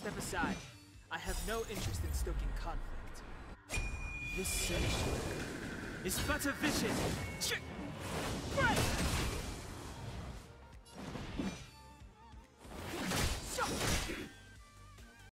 Step aside. I have no interest in stoking conflict. This search is but a vision.